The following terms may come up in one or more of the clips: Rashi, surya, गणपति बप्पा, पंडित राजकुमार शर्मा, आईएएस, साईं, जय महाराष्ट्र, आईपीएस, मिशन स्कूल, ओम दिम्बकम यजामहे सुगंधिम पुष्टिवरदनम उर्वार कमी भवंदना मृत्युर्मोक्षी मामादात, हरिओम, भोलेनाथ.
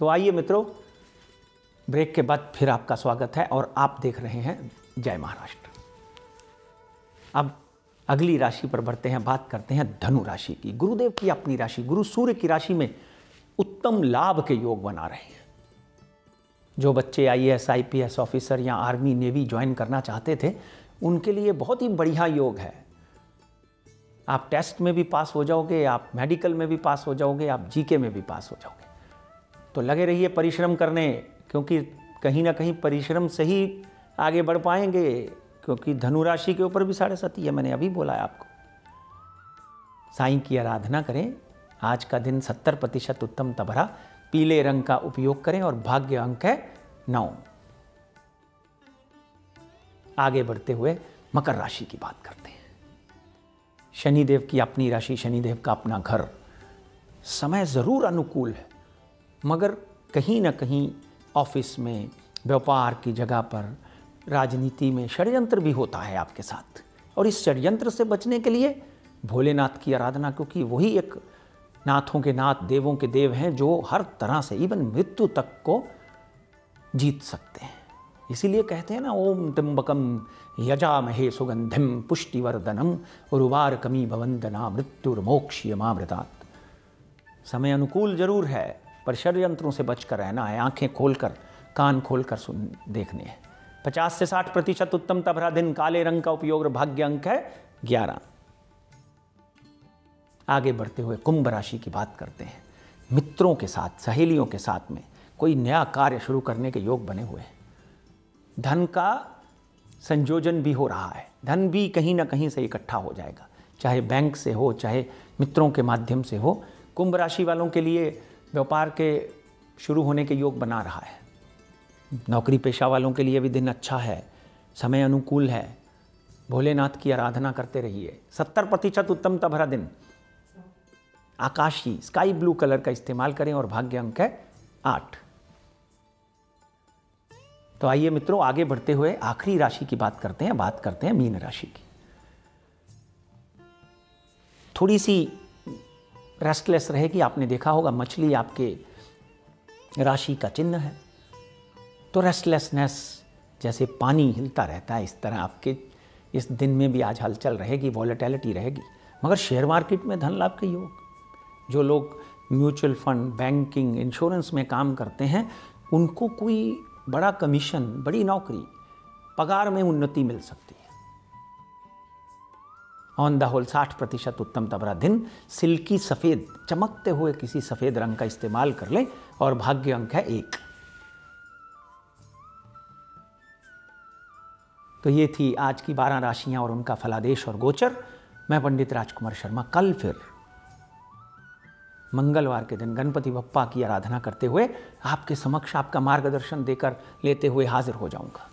तो आइए मित्रों, ब्रेक के बाद फिर आपका स्वागत है और आप देख रहे हैं जय महाराष्ट्र। अब अगली राशि पर बढ़ते हैं, बात करते हैं धनु राशि की। गुरुदेव की अपनी राशि गुरु सूर्य की राशि में उत्तम लाभ के योग बना रहे हैं। जो बच्चे आईएएस आईपीएस ऑफिसर या आर्मी नेवी ज्वाइन करना चाहते थे उनके लिए बहुत ही बढ़िया योग है। आप टेस्ट में भी पास हो जाओगे, आप मेडिकल में भी पास हो जाओगे, आप जीके में भी पास हो जाओगे। तो लगे रहिए परिश्रम करने, क्योंकि कहीं ना कहीं परिश्रम से ही आगे बढ़ पाएंगे, क्योंकि धनु राशि के ऊपर भी 7.5 है। मैंने अभी बोला है आपको, साईं की आराधना करें। आज का दिन 70% उत्तम तबरा पीले रंग का उपयोग करें और भाग्य अंक है 9। आगे बढ़ते हुए मकर राशि की बात करते हैं। शनिदेव की अपनी राशि, शनिदेव का अपना घर। समय ज़रूर अनुकूल है, मगर कहीं ना कहीं ऑफिस में, व्यापार की जगह पर, राजनीति में षड्यंत्र भी होता है आपके साथ। और इस षड्यंत्र से बचने के लिए भोलेनाथ की आराधना, क्योंकि वही एक नाथों के नाथ, देवों के देव हैं, जो हर तरह से इवन मृत्यु तक को जीत सकते हैं। इसीलिए कहते हैं ना, ओम दिम्बकम यजामहे सुगंधिम पुष्टिवरदनम उर्वार कमी भवंदना मृत्युर्मोक्षी मामादात। समय अनुकूल जरूर है, पर षड्यंत्रों से बचकर रहना है। आंखें खोलकर, कान खोलकर देखने हैं। 50 से 60% उत्तम तबरा दिन, काले रंग का उपयोग, भाग्य अंक है 11। आगे बढ़ते हुए कुंभ राशि की बात करते हैं। मित्रों के साथ, सहेलियों के साथ में कोई नया कार्य शुरू करने के योग बने हुए हैं। धन का संयोजन भी हो रहा है, धन भी कहीं ना कहीं से इकट्ठा हो जाएगा, चाहे बैंक से हो, चाहे मित्रों के माध्यम से हो। कुंभ राशि वालों के लिए व्यापार के शुरू होने के योग बना रहा है। नौकरी पेशा वालों के लिए भी दिन अच्छा है, समय अनुकूल है। भोलेनाथ की आराधना करते रहिए। 70% उत्तम तबरा दिन, आकाशी स्काई ब्लू कलर का इस्तेमाल करें और भाग्य अंक है 8। तो आइए मित्रों, आगे बढ़ते हुए आखिरी राशि की बात करते हैं मीन राशि की। थोड़ी सी रेस्टलेस रहेगी। आपने देखा होगा मछली आपके राशि का चिन्ह है, तो रेस्टलेसनेस, जैसे पानी हिलता रहता है, इस तरह आपके इस दिन में भी आज हलचल रहेगी, वॉलेटिलिटी रहेगी। मगर शेयर मार्केट में धन लाभ के योग। जो लोग म्यूचुअल फंड, बैंकिंग, इंश्योरेंस में काम करते हैं, उनको कोई बड़ा कमीशन, बड़ी नौकरी, पगार में उन्नति मिल सकती है। ऑन द होल 60% उत्तम तबरा दिन, सिल्की सफ़ेद, चमकते हुए किसी सफ़ेद रंग का इस्तेमाल कर लें और भाग्य अंक है 1। तो ये थी आज की 12 राशियां और उनका फलादेश और गोचर। मैं पंडित राजकुमार शर्मा कल फिर मंगलवार के दिन गणपति बप्पा की आराधना करते हुए आपके समक्ष आपका मार्गदर्शन देकर लेते हुए हाजिर हो जाऊंगा।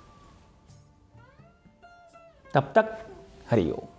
तब तक हरिओम।